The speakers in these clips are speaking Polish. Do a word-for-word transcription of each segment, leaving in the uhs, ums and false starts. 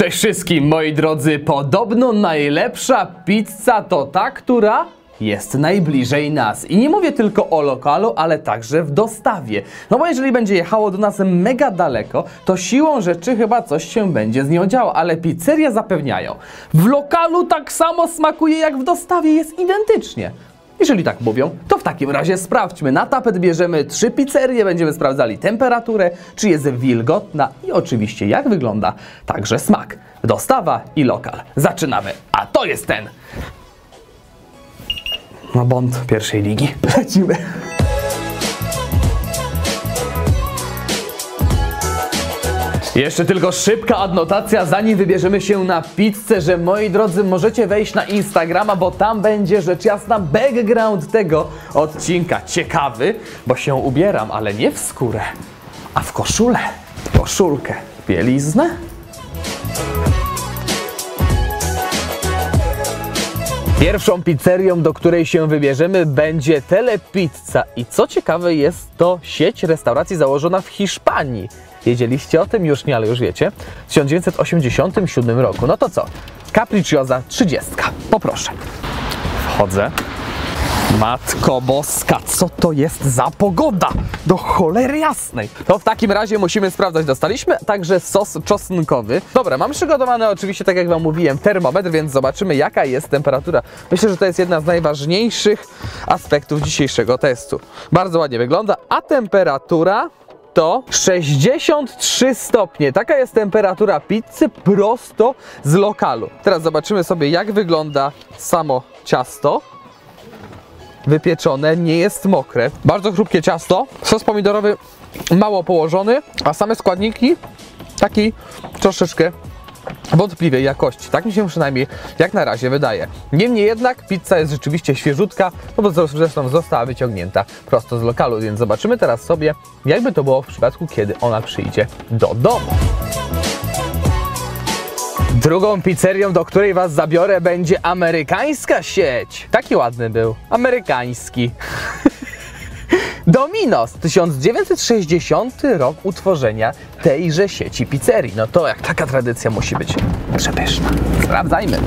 Cześć wszystkim, moi drodzy. Podobno najlepsza pizza to ta, która jest najbliżej nas. I nie mówię tylko o lokalu, ale także w dostawie. No bo jeżeli będzie jechało do nas mega daleko, to siłą rzeczy chyba coś się będzie z nią działo. Ale pizzerie zapewniają, w lokalu tak samo smakuje jak w dostawie, jest identycznie. Jeżeli tak mówią, to w takim razie sprawdźmy. Na tapet bierzemy trzy pizzerie, będziemy sprawdzali temperaturę, czy jest wilgotna i oczywiście jak wygląda także smak. Dostawa i lokal. Zaczynamy. A to jest ten... No bond pierwszej ligi. Lecimy. Jeszcze tylko szybka adnotacja, zanim wybierzemy się na pizzę, że moi drodzy możecie wejść na Instagrama, bo tam będzie rzecz jasna background tego odcinka. Ciekawy, bo się ubieram, ale nie w skórę, a w koszulę, koszulkę, bieliznę. Pierwszą pizzerią, do której się wybierzemy, będzie Telepizza. I co ciekawe, jest to sieć restauracji założona w Hiszpanii. Wiedzieliście o tym? Już nie, ale już wiecie. W tysiąc dziewięćset osiemdziesiątym siódmym roku. No to co? Capricciosa trzydzieści. Poproszę. Wchodzę. Matko boska, co to jest za pogoda? Do cholery jasnej. To w takim razie musimy sprawdzać. Dostaliśmy także sos czosnkowy. Dobra, mam przygotowany oczywiście, tak jak wam mówiłem, termometr, więc zobaczymy, jaka jest temperatura. Myślę, że to jest jedna z najważniejszych aspektów dzisiejszego testu. Bardzo ładnie wygląda, a temperatura to sześćdziesiąt trzy stopnie. Taka jest temperatura pizzy prosto z lokalu. Teraz zobaczymy sobie, jak wygląda samo ciasto. Wypieczone, nie jest mokre. Bardzo chrupkie ciasto, sos pomidorowy mało położony, a same składniki taki troszeczkę wątpliwej jakości. Tak mi się przynajmniej jak na razie wydaje. Niemniej jednak pizza jest rzeczywiście świeżutka, no bo zresztą została wyciągnięta prosto z lokalu, więc zobaczymy teraz sobie, jakby to było w przypadku, kiedy ona przyjdzie do domu. Drugą pizzerią, do której was zabiorę, będzie amerykańska sieć. Taki ładny był. Amerykański. Domino's. tysiąc dziewięćset sześćdziesiąty rok utworzenia tejże sieci pizzerii. No to jak taka tradycja musi być przepyszna. Sprawdzajmy.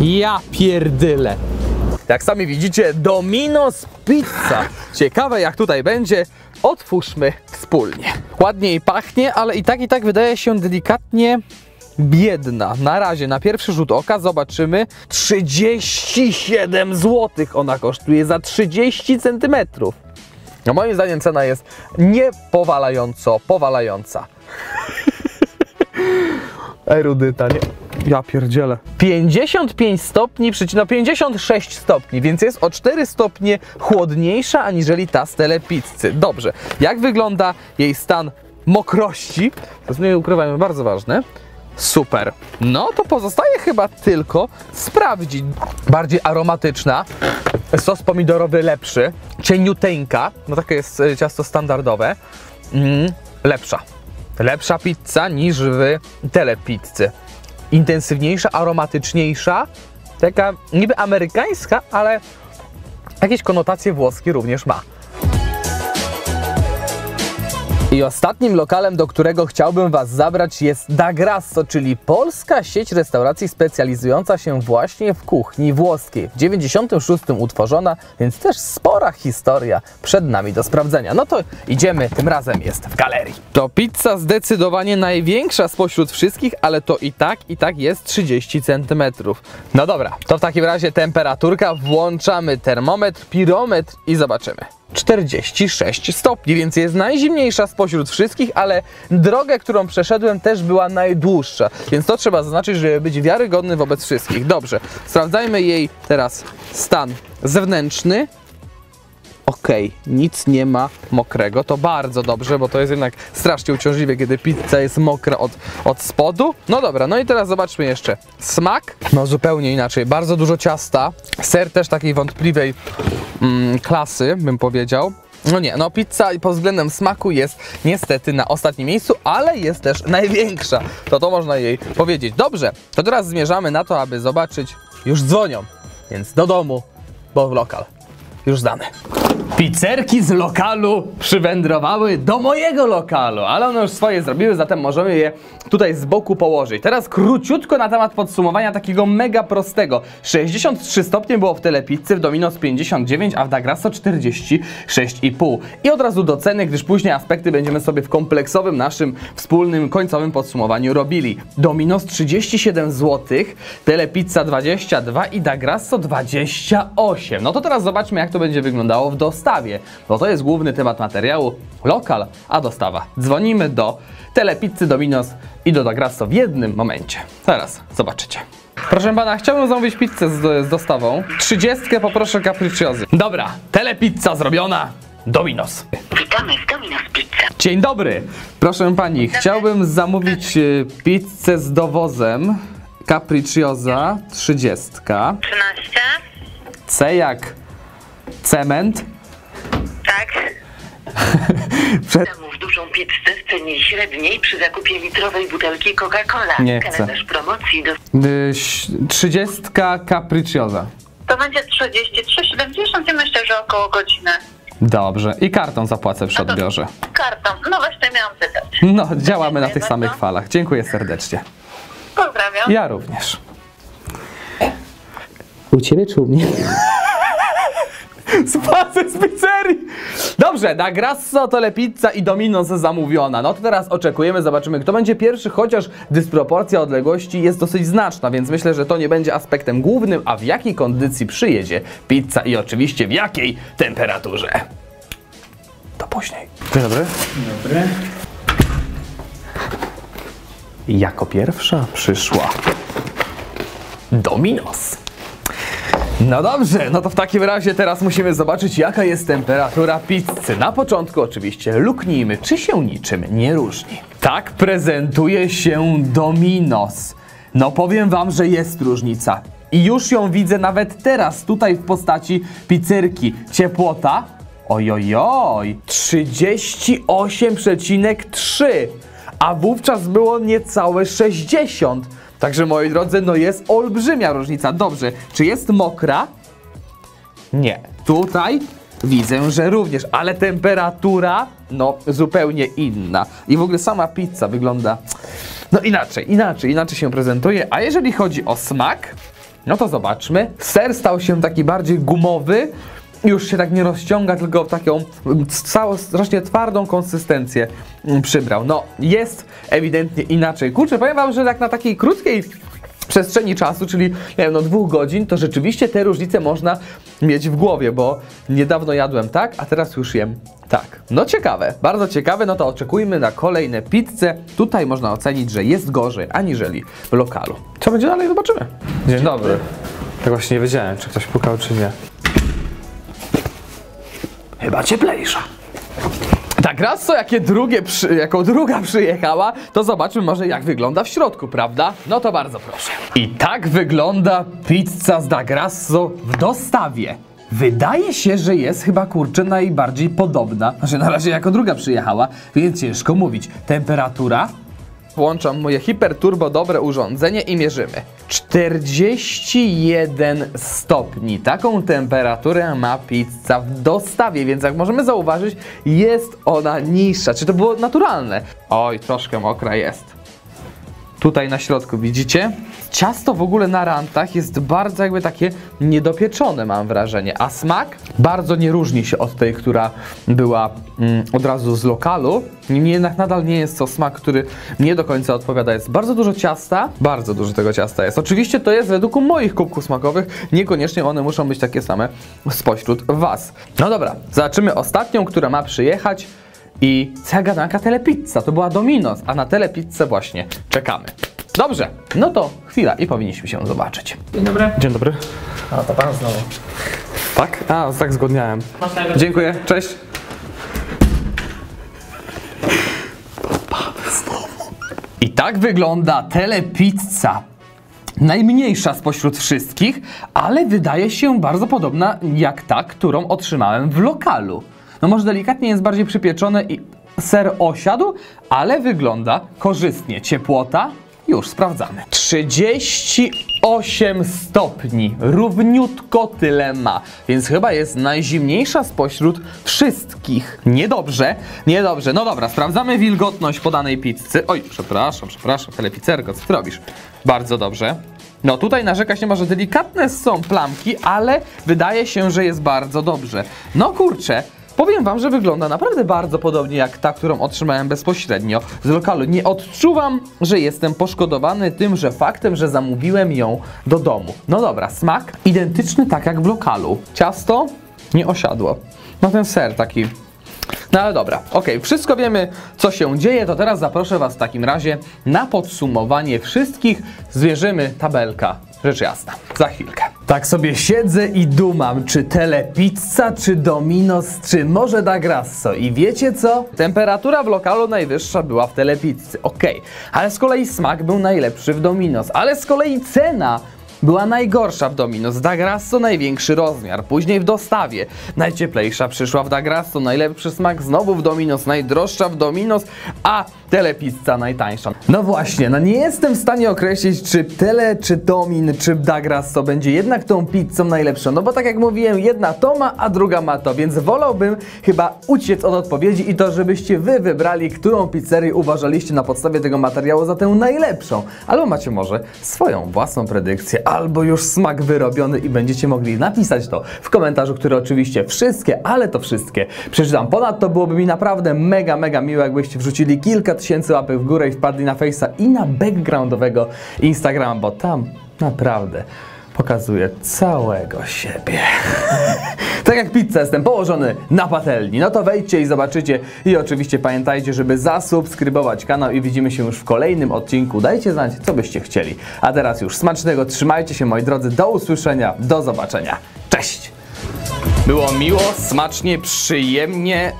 Ja pierdyle. Jak sami widzicie, Domino's pizza. Ciekawe, jak tutaj będzie. Otwórzmy wspólnie. Ładniej pachnie, ale i tak, i tak wydaje się delikatnie... biedna. Na razie, na pierwszy rzut oka zobaczymy. Trzydzieści siedem złotych ona kosztuje za trzydzieści centymetrów. No moim zdaniem cena jest niepowalająco powalająca. Erudyta, nie? Ja pierdzielę. pięćdziesiąt pięć stopni, no pięćdziesiąt sześć stopni, więc jest o cztery stopnie chłodniejsza aniżeli ta z Telepizzy. Dobrze. Jak wygląda jej stan mokrości? To nie ukrywajmy, bardzo ważne. Super. No to pozostaje chyba tylko sprawdzić. Bardziej aromatyczna, sos pomidorowy lepszy, cieniuteńka, no takie jest ciasto standardowe. Mm, lepsza. Lepsza pizza niż w Telepizzy. Intensywniejsza, aromatyczniejsza, taka niby amerykańska, ale jakieś konotacje włoskie również ma. I ostatnim lokalem, do którego chciałbym was zabrać, jest Da Grasso, czyli polska sieć restauracji specjalizująca się właśnie w kuchni włoskiej. W dziewięćdziesiątym szóstym utworzona, więc też spora historia przed nami do sprawdzenia. No to idziemy, tym razem jest w galerii. To pizza zdecydowanie największa spośród wszystkich, ale to i tak, i tak jest trzydzieści centymetrów. No dobra, to w takim razie temperaturka, włączamy termometr, pirometr i zobaczymy. czterdzieści sześć stopni, więc jest najzimniejsza spośród wszystkich, ale drogę, którą przeszedłem, też była najdłuższa, więc to trzeba zaznaczyć, żeby być wiarygodny wobec wszystkich. Dobrze, sprawdzajmy jej teraz stan zewnętrzny. Ok, nic nie ma mokrego, to bardzo dobrze, bo to jest jednak strasznie uciążliwe, kiedy pizza jest mokra od, od spodu. No dobra, no i teraz zobaczmy jeszcze smak. No zupełnie inaczej, bardzo dużo ciasta, ser też takiej wątpliwej mm, klasy, bym powiedział. No nie, no pizza pod względem smaku jest niestety na ostatnim miejscu, ale jest też największa, to to można jej powiedzieć. Dobrze, to teraz zmierzamy na to, aby zobaczyć, już dzwonią, więc do domu, bo w lokal. już znane. Pizzerki z lokalu przywędrowały do mojego lokalu, ale one już swoje zrobiły, zatem możemy je tutaj z boku położyć. Teraz króciutko na temat podsumowania takiego mega prostego. sześćdziesiąt trzy stopnie było w Telepizzy, w Domino's pięćdziesiąt dziewięć, a w Da Grasso czterdzieści sześć i pół. I od razu do ceny, gdyż później aspekty będziemy sobie w kompleksowym naszym wspólnym końcowym podsumowaniu robili. Domino's trzydzieści siedem złotych, Telepizza dwadzieścia dwa i Da Grasso dwadzieścia osiem. No to teraz zobaczmy, jak to będzie wyglądało w dostawie, bo to jest główny temat materiału. Lokal, a dostawa. Dzwonimy do Telepizzy, Domino's i do Da Grasso w jednym momencie. Zaraz zobaczycie. Proszę pana, chciałbym zamówić pizzę z, z dostawą. trzydziestkę poproszę capricciozy. Dobra, Telepizza zrobiona. Domino's. Witamy w Domino's Pizza. Dzień dobry. Proszę pani, chciałbym zamówić pizzę z dowozem. Capriccioza trzydzieści. trzynaście. C jak cement. Tak. Przed... Zamów dużą pizzę w cenie średniej przy zakupie litrowej butelki Coca-Cola. Nie chcę. Kalendarz promocji do... trzydzieści capriccioza. To będzie trzydzieści trzy siedemdziesiąt i myślę, że około godziny. Dobrze. I kartą zapłacę przy odbiorze. No kartą. No właśnie miałam pytać. No, działamy na tych samych falach. Dziękuję serdecznie. Pozdrawiam. Ja również. U ciebie czy u mnie? Spłacę z pizzerii! Dobrze, Da Grasso, Telepizza i Domino's zamówiona. No to teraz oczekujemy, zobaczymy, kto będzie pierwszy, chociaż dysproporcja odległości jest dosyć znaczna, więc myślę, że to nie będzie aspektem głównym, a w jakiej kondycji przyjedzie pizza i oczywiście w jakiej temperaturze. To później. Dzień dobry. Dobry. Jako pierwsza przyszła Domino's. No dobrze, no to w takim razie teraz musimy zobaczyć, jaka jest temperatura pizzy. Na początku oczywiście luknijmy, czy się niczym nie różni. Tak prezentuje się Domino's. No powiem wam, że jest różnica. I już ją widzę nawet teraz, tutaj w postaci pizzerki. Ciepłota, ojojoj, trzydzieści osiem przecinek trzy. A wówczas było niecałe sześćdziesiąt. Także, moi drodzy, no jest olbrzymia różnica. Dobrze, czy jest mokra? Nie. Tutaj widzę, że również, ale temperatura, no, zupełnie inna. I w ogóle sama pizza wygląda, no, inaczej, inaczej, inaczej się prezentuje. A jeżeli chodzi o smak, no to zobaczmy. Ser stał się taki bardziej gumowy. Już się tak nie rozciąga, tylko taką całą, strasznie twardą konsystencję przybrał. No, jest ewidentnie inaczej. Kurczę, powiem wam, że tak na takiej krótkiej przestrzeni czasu, czyli nie wiem, no dwóch godzin, to rzeczywiście te różnice można mieć w głowie, bo niedawno jadłem tak, a teraz już jem tak. No ciekawe, bardzo ciekawe, no to oczekujmy na kolejne pizze. Tutaj można ocenić, że jest gorzej, aniżeli w lokalu. Co będzie dalej, zobaczymy. Dzień dobry. Tak właśnie nie wiedziałem, czy ktoś pukał, czy nie. Chyba cieplejsza. Da Grasso, jakie drugie przy, jako druga przyjechała, to zobaczmy może, jak wygląda w środku, prawda? No to bardzo proszę. I tak wygląda pizza z Da Grasso w dostawie. Wydaje się, że jest chyba, kurczę, najbardziej podobna. Znaczy na razie jako druga przyjechała, więc ciężko mówić. Temperatura? Włączam moje hiperturbo dobre urządzenie i mierzymy. czterdzieści jeden stopni. Taką temperaturę ma pizza w dostawie, więc jak możemy zauważyć, jest ona niższa. Czy to było naturalne? Oj, troszkę mokra jest. Tutaj na środku widzicie? Ciasto w ogóle na rantach jest bardzo jakby takie niedopieczone, mam wrażenie. A smak bardzo nie różni się od tej, która była mm, od razu z lokalu. Niemniej jednak nadal nie jest to smak, który nie do końca odpowiada. Jest bardzo dużo ciasta, bardzo dużo tego ciasta jest. Oczywiście to jest według moich kubków smakowych, niekoniecznie one muszą być takie same spośród was. No dobra, zobaczymy ostatnią, która ma przyjechać. I cała gadanka Telepizza, to była Domino's, a na Telepizzę właśnie czekamy. Dobrze, no to chwila i powinniśmy się zobaczyć. Dzień dobry. Dzień dobry. A to pan znowu. Tak? A, tak zgodniałem. Dziękuję, cześć. To pan znowu. I tak wygląda Telepizza. Najmniejsza spośród wszystkich, ale wydaje się bardzo podobna jak ta, którą otrzymałem w lokalu. No może delikatnie jest bardziej przypieczone i ser osiadł, ale wygląda korzystnie. Ciepłota? Już sprawdzamy. trzydzieści osiem stopni, równiutko tyle ma, więc chyba jest najzimniejsza spośród wszystkich. Niedobrze, niedobrze. No dobra, sprawdzamy wilgotność podanej pizzy. Oj, przepraszam, przepraszam, telepizzerko, co ty robisz? Bardzo dobrze. No tutaj narzekać nie ma, że delikatne są plamki, ale wydaje się, że jest bardzo dobrze. No kurczę. Powiem wam, że wygląda naprawdę bardzo podobnie jak ta, którą otrzymałem bezpośrednio z lokalu. Nie odczuwam, że jestem poszkodowany tym, że faktem, że zamówiłem ją do domu. No dobra, smak identyczny tak jak w lokalu. Ciasto nie osiadło. No ten ser taki... No ale dobra, okej, wszystko wiemy, co się dzieje, to teraz zaproszę was w takim razie na podsumowanie wszystkich. Zwierzymy tabelka, rzecz jasna, za chwilkę. Tak sobie siedzę i dumam, czy Telepizza, czy Domino's, czy może Da Grasso. I wiecie co? Temperatura w lokalu najwyższa była w Telepizzy, okej, ale z kolei smak był najlepszy w Domino's, ale z kolei cena była najgorsza w Domino's, Da Grasso największy rozmiar, później w dostawie, najcieplejsza przyszła w Da Grasso, najlepszy smak znowu w Domino's, najdroższa w Domino's, a Telepizza najtańsza. No właśnie, no nie jestem w stanie określić, czy Tele, czy Domin, czy Da Grasso będzie jednak tą pizzą najlepszą, no bo tak jak mówiłem, jedna to ma, a druga ma to, więc wolałbym chyba uciec od odpowiedzi i to, żebyście wy wybrali, którą pizzerię uważaliście na podstawie tego materiału za tę najlepszą, albo macie może swoją własną predykcję, albo już smak wyrobiony i będziecie mogli napisać to w komentarzu, który oczywiście wszystkie, ale to wszystkie przeczytam. Ponadto byłoby mi naprawdę mega, mega miło, jakbyście wrzucili kilka tysięcy łapek w górę i wpadli na Face'a i na backgroundowego Instagrama, bo tam naprawdę pokazuję całego siebie. Tak jak pizza jestem położony na patelni. No to wejdźcie i zobaczycie. I oczywiście pamiętajcie, żeby zasubskrybować kanał i widzimy się już w kolejnym odcinku. Dajcie znać, co byście chcieli. A teraz już smacznego, trzymajcie się moi drodzy, do usłyszenia, do zobaczenia. Cześć! Było miło, smacznie, przyjemnie.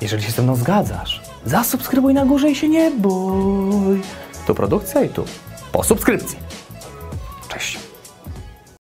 Jeżeli się ze mną zgadzasz, zasubskrybuj na górze i się nie bój. Tu produkcja i tu po subskrypcji. Cześć!